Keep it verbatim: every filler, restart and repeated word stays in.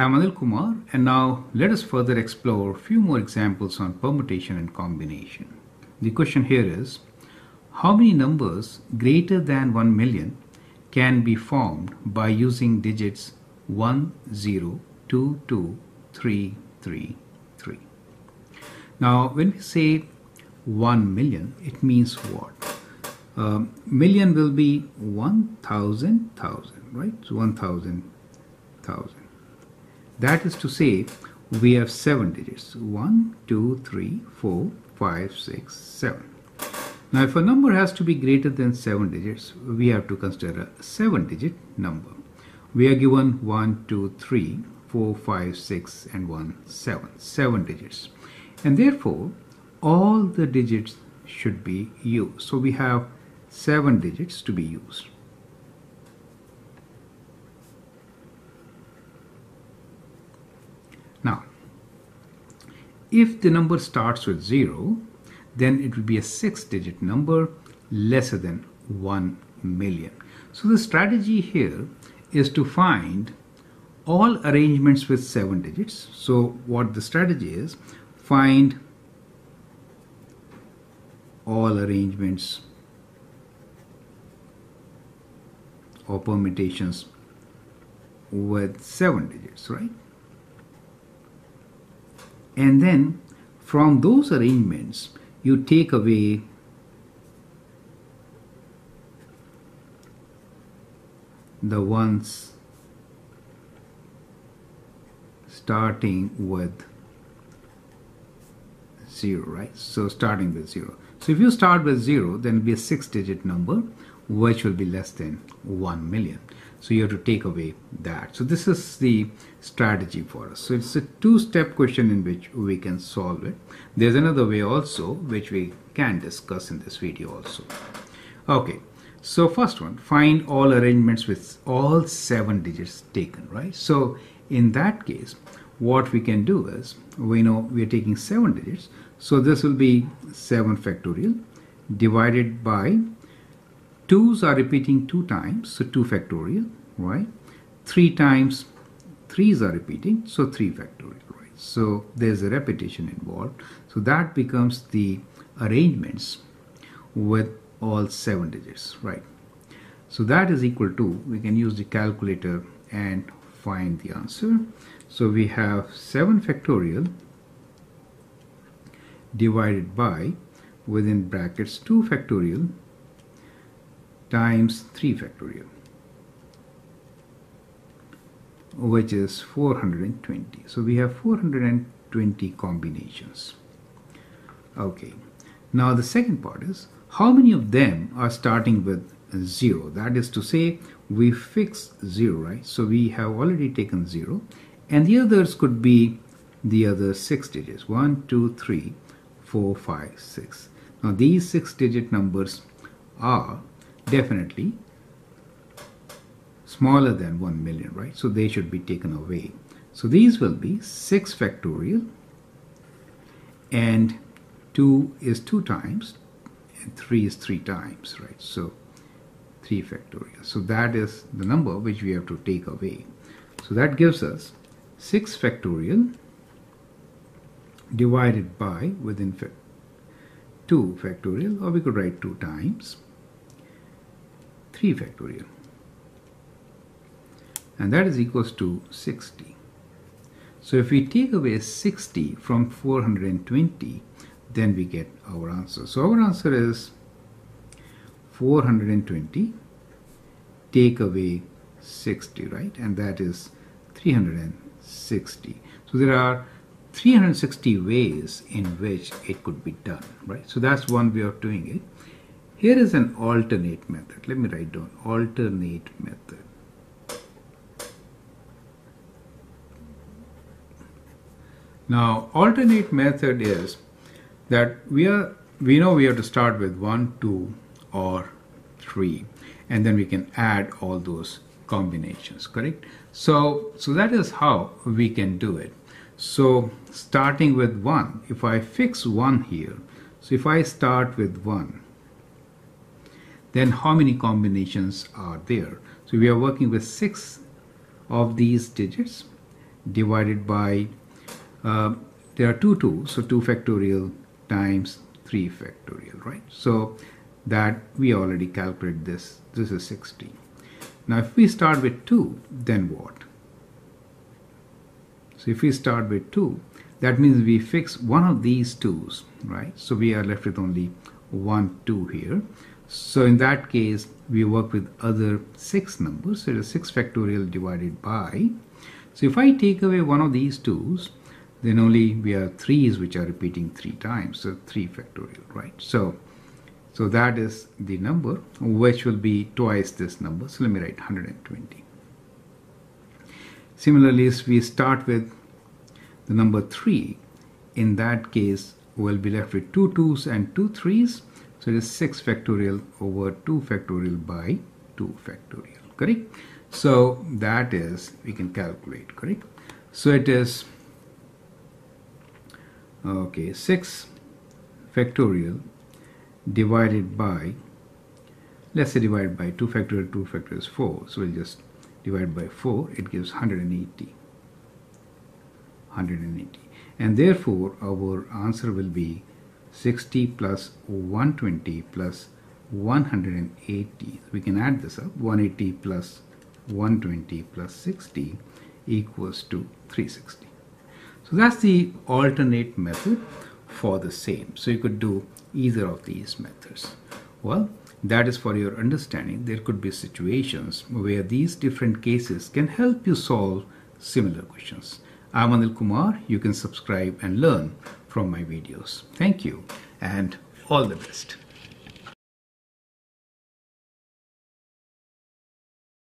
I am Anil Kumar, and now let us further explore a few more examples on permutation and combination. The question here is, how many numbers greater than one million can be formed by using digits one, zero, two, two, three, three, three? Now, when we say one million, it means what? Um, million will be one thousand thousand, right? So one thousand thousand. That is to say, we have seven digits. one, two, three, four, five, six, seven. Now, if a number has to be greater than seven digits, we have to consider a seven-digit number. We are given one, two, three, four, five, six, and one, seven. Seven digits. And therefore, all the digits should be used. So, we have seven digits to be used. Now, if the number starts with zero, then it will be a six-digit number lesser than one million. So the strategy here is to find all arrangements with seven digits. So what the strategy is, find all arrangements or permutations with seven digits, right? And then from those arrangements, you take away the ones starting with zero, right? So starting with zero. So if you start with zero, then it will be a six-digit number, which will be less than one million. So you have to take away that. So this is the strategy for us. So it's a two-step question in which we can solve it. There's another way also, which we can discuss in this video also. Okay, so first one, find all arrangements with all seven digits taken, right? So in that case, what we can do is, we know we are taking seven digits. So this will be seven factorial divided by twos are repeating two times, so two factorial, right? Three times, threes are repeating, so three factorial, right? So there's a repetition involved. So that becomes the arrangements with all seven digits, right? So that is equal to, we can use the calculator and find the answer. So we have seven factorial divided by, within brackets, two factorial times three factorial, which is four hundred twenty. So we have four hundred twenty combinations. Okay, now the second part is, how many of them are starting with zero? That is to say, we fix zero, right? So we have already taken zero, and the others could be the other six digits, one, two, three, four, five, six. Now these six digit numbers are definitely smaller than one million, right? So they should be taken away. So these will be six factorial, and two is two times and three is three times, right? So three factorial. So that is the number which we have to take away. So that gives us six factorial divided by, within two factorial, or we could write two times three factorial, and that is equals to sixty. So if we take away sixty from four hundred twenty, then we get our answer. So our answer is four hundred twenty take away sixty, right? And that is three hundred sixty. So there are three hundred sixty ways in which it could be done, right? So that's one way of doing it. Here is an alternate method. Let me write down alternate method. Now, alternate method is that we are we know we have to start with one, two, or three, and then we can add all those combinations. Correct? So, so that is how we can do it. So, starting with one, if I fix one here, so if I start with one, then how many combinations are there? So we are working with six of these digits divided by, uh, there are two two, so two factorial times three factorial, right? So that we already calculate this, this is sixteen. Now if we start with two, then what? So if we start with two, that means we fix one of these twos, right? So we are left with only one two here. So in that case, we work with other six numbers. So it is six factorial divided by. So if I take away one of these twos, then only we have threes which are repeating three times. So three factorial, right? So, so that is the number which will be twice this number. So let me write one hundred twenty. Similarly, if we start with the number three, in that case, we'll be left with two twos and two threes. So it is six factorial over two factorial by two factorial, correct? So that is, we can calculate, correct? So it is, okay, six factorial divided by, let's say divided by two factorial, two factorial is four. So we'll just divide by four, it gives one hundred eighty. one hundred eighty. And therefore, our answer will be sixty plus one hundred twenty plus one hundred eighty. We can add this up. one hundred eighty plus one hundred twenty plus sixty equals to three hundred sixty. So that's the alternate method for the same. So you could do either of these methods. Well, that is for your understanding. There could be situations where these different cases can help you solve similar questions. I'm Anil Kumar. You can subscribe and learn from my videos. Thank you and all the best.